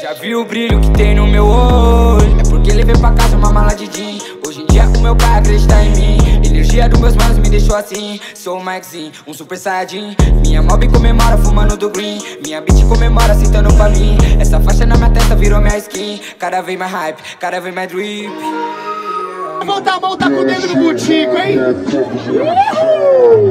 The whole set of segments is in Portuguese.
Já viu o brilho que tem no meu olho? É porque levei pra casa uma mala de jean. Hoje em dia o meu pai acredita em mim. Energia dos meus manos me deixou assim. Sou o Mike Zin, um super saiyajin. Minha mob comemora fumando do green. Minha bitch comemora sentando pra mim. Essa faixa na minha testa virou minha skin. Cada vez mais hype, cada vez mais drip. A mão tá com o dedo no butico, hein? Uhul!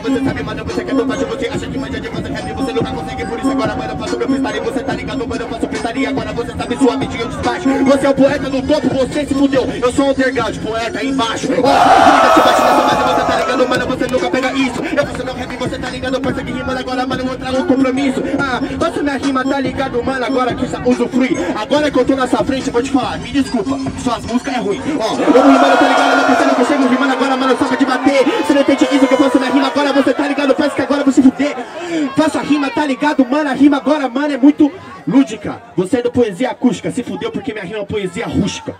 Você sabe, mano, você quer topar, você acha que manja de você quer mim, você nunca consegue, por isso agora, mano, eu faço meu freestyle. Você tá ligado, mano, eu faço freestyle agora, você sabe sua medida de despacho. Você é o poeta no topo, você se fudeu. Eu sou o underground, poeta embaixo. Você tá ligado, mano, você nunca pega isso. Eu faço meu rap, você tá ligado, parça que rima agora, mano, eu trago um compromisso. Ah, faço minha rima, tá ligado, mano, agora que usufrui. Agora que eu tô nessa frente, vou te falar, me desculpa, suas músicas é ruim. Ó, eu vou rimando, tá ligado, não pensando que eu chego rimando agora, mano, só pra te bater. Você não entende isso que eu faço minha rima agora, você tá ligado, parece que agora você fuder. Faço a rima, tá ligado, mano, a rima agora, mano, é muito lúdica. Você é do poesia acústica, se fudeu porque minha rima é uma poesia rústica.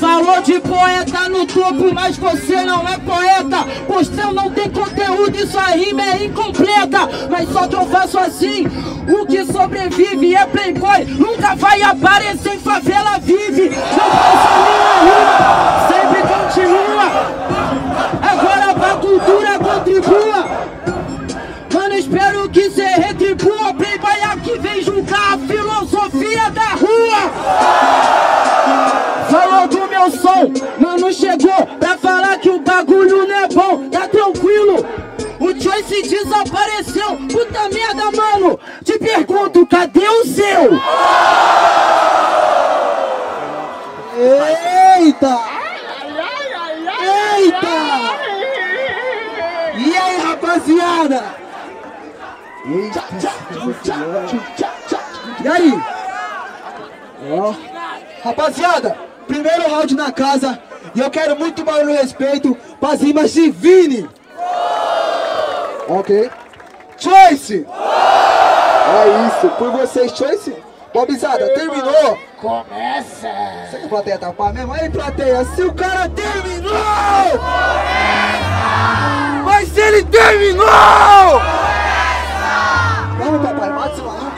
Falou de poeta no topo, mas você não é poeta. Postão não tem conteúdo, isso a rima é incompleta. Mas só que eu faço assim, o que sobrevive é playboy. Nunca vai aparecer em favela, vive. Não faço a minha rima, sempre continua. Agora pra cultura contribua. Mano, espero que cê retribua. Playboy aqui vem julgar a filosofia da rua. Falou do meu som, mano chegou pra falar que o bagulho não é bom, tá tranquilo. O Choice desapareceu, puta merda, mano. Te pergunto, cadê o seu? Eita! Eita! E aí, rapaziada? E aí? Ó, rapaziada! Primeiro round na casa, e eu quero muito barulho e respeito para as rimas de Vini. Ok. Choice! É isso, por vocês, Choice. Bobizada, terminou? Começa! Será que a plateia tá pá mesmo? Aí, plateia, se o cara terminou! Começa! Mas ele terminou! Começa! Vamos, papai, mata esse maluco.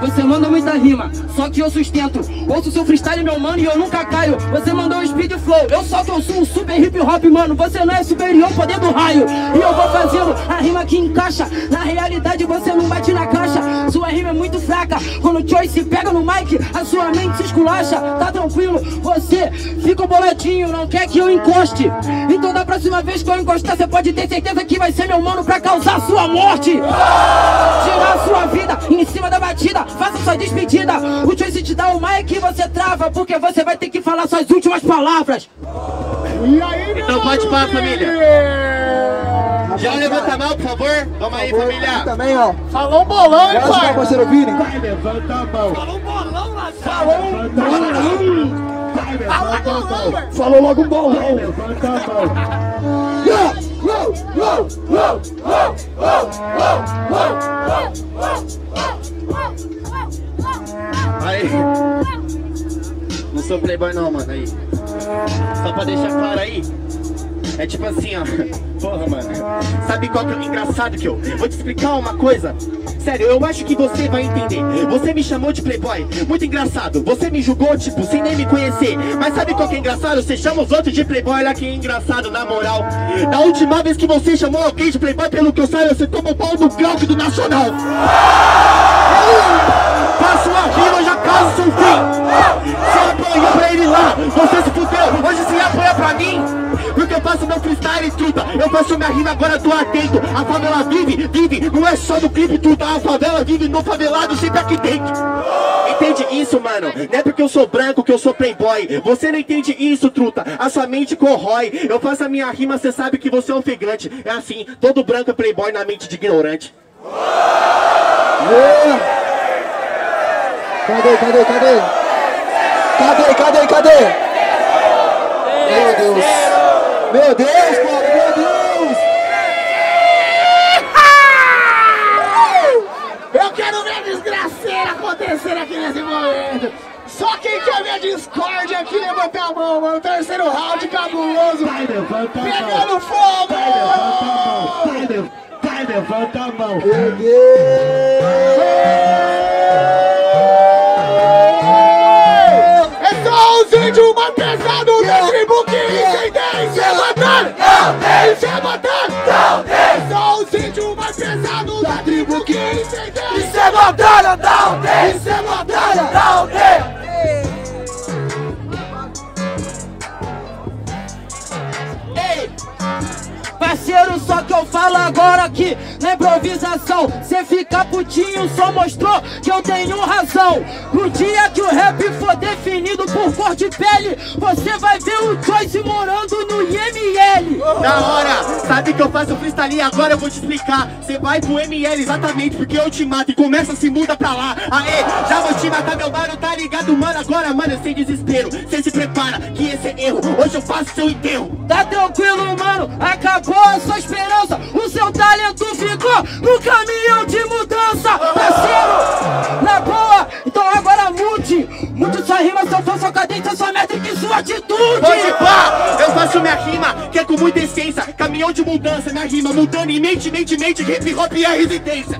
Você manda muita rima, só que eu sustento. Ouço seu freestyle, meu mano, e eu nunca caio. Você mandou um speed flow, eu só que eu sou um super hip hop, mano. Você não é superior ao poder do raio. E eu vou fazendo a rima que encaixa. Na realidade você não bate na caixa. Sua rima é muito fraca. Quando o Choice pega no mic, a sua mente se esculacha. Tá tranquilo, você fica boladinho, não quer que eu encoste. Então da próxima vez que eu encostar, você pode ter certeza que vai ser meu mano pra causar sua morte. Tirar sua vida em cima da batida, faça sua despedida. O Choice te dá o mic e você trava, porque você vai ter que falar suas últimas palavras. E aí, então pode parar, família. Já levanta a mão, por favor. Vamos aí, família. Também, ó. Falou um bolão, hein, pai? Vai, parceiro Vini. Vai, levanta a mão. Falou um bolão, Lazaro. Falou um bolão. Falou logo um bolão. Vai, levanta a mão. Yeah! Wow! Wow! Wow! Wow! Wow! Wow! Aí. Não sou playboy não, mano. Aí. Só pra deixar claro aí. É tipo assim, ó. Porra, mano. Sabe qual que é o engraçado que eu vou te explicar uma coisa? Sério, eu acho que você vai entender. Você me chamou de playboy, muito engraçado. Você me julgou, tipo, sem nem me conhecer. Mas sabe qual que é engraçado? Você chama os outros de playboy. Olha que engraçado, na moral. Da última vez que você chamou alguém de playboy, pelo que eu saio, você tomou pau do Cláudio do Nacional. Faço a rima, já caso seu fim. Você apanhou pra ele lá, você se fudeu, hoje se apanha pra mim. Porque eu faço meu freestyle, truta. Eu faço minha rima, agora tô atento. A favela vive, vive, não é só no clipe, truta. A favela vive no favelado, sempre aqui dentro. Entende isso, mano? Não é porque eu sou branco que eu sou playboy. Você não entende isso, truta. A sua mente corrói. Eu faço a minha rima, cê sabe que você é ofegante. É assim, todo branco é playboy na mente de ignorante. Cadê? Meu Deus, Cláudio, meu Deus! Eu quero ver a desgraceira acontecer aqui nesse momento! Só quem quer ver a Discordia aqui, levanta a mão, mano! Terceiro round cabuloso! Vai, levanta a mão! Pegando fogo! Vai, levanta a mão! Meu Deus! De uma pesada no Facebook incidente, é matar, não deixe é matar, não deixe. Só os de uma pesada da tribo que incidente, isso é batalha, não deixe, isso é batalha, não deixe. Ei, parceiro, só que eu falo agora que na improvisação cê fica putinho, só mostrou que eu tenho razão. No dia que o rap for definido por cor de pele, você vai ver o Choice morando no IML. Na hora, sabe que eu faço freestyle, agora eu vou te explicar. Você vai pro ML exatamente porque eu te mato e começa a se muda pra lá. Aê, já vou te matar, meu mano, tá ligado, mano? Agora, mano, eu sei desespero. Cê se prepara que esse é erro, hoje eu faço seu enterro. Tá tranquilo, mano, acabou a sua esperança. O seu talento ficou no caminho de mudança, parceiro, na boa. Então agora mude, mude sua rima, sua força, sua cadência, sua métrica e sua atitude. Pode pá, eu faço minha rima, que é com muita essência, caminhão de mudança, minha rima mudando em mente, hip hop é a residência.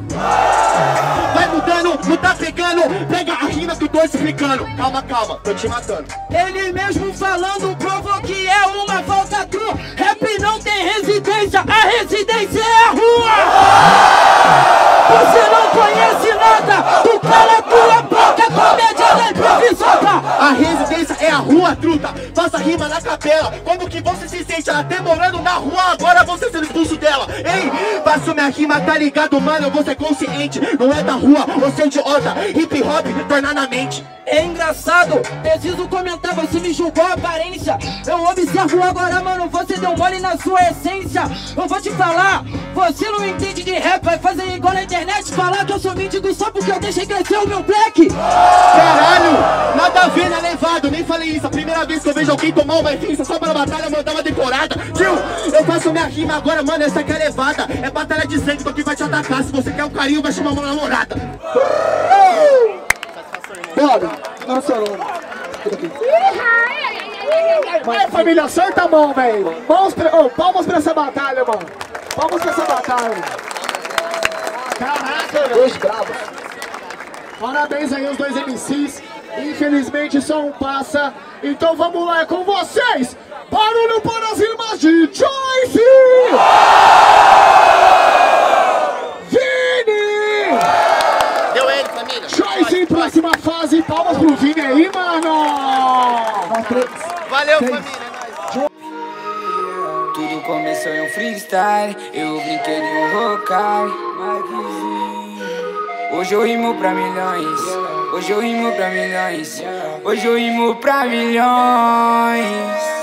Vai mudando, não tá pegando, pega a rima que eu tô explicando. Calma, tô te matando. Ele mesmo falando, provou que é uma falta true. Rap não tem residência, a residência é a rua. Você não conhece nada, tu cala tua boca, comédia da improvisada. A residência é a rua, truta, faça rima na capela. Como que você se sente? Ela até morando na rua, agora você sendo expulso dela. Ei, faço minha rima, tá ligado, mano? Você é consciente, não é da rua, você é idiota. Hip hop, tornar na mente. É engraçado, preciso comentar, você me julgou a aparência. Eu observo agora, mano, você deu mole na sua essência. Eu vou te falar, você não entende de rap, vai fazer igual na internet, falar que eu sou mendigo só porque eu deixei crescer o meu black. Caralho, nada a ver, né, levado, nem falei isso. A primeira vez que eu vejo alguém tomar uma essência só pra batalha, mandar uma decorada. Tio, eu faço minha rima agora, mano, essa aqui é levada. É batalha de sangue, porque vai te atacar. Se você quer um carinho, vai chamar uma namorada. Bora, família, acerta a mão, velho. Palmas pra essa batalha, mano. Palmas pra essa batalha. Caraca, velho. Dois bravos. Parabéns aí os dois MCs. Infelizmente só um passa. Então vamos lá, é com vocês. Barulho para as rimas de Choice! Próxima fase, palmas pro Vini aí, mano! Valeu, família! Tudo começou em um freestyle, eu brinquei de um vocal, Mike Zin. Hoje eu rimo pra milhões, hoje eu rimo pra milhões, hoje eu rimo pra milhões.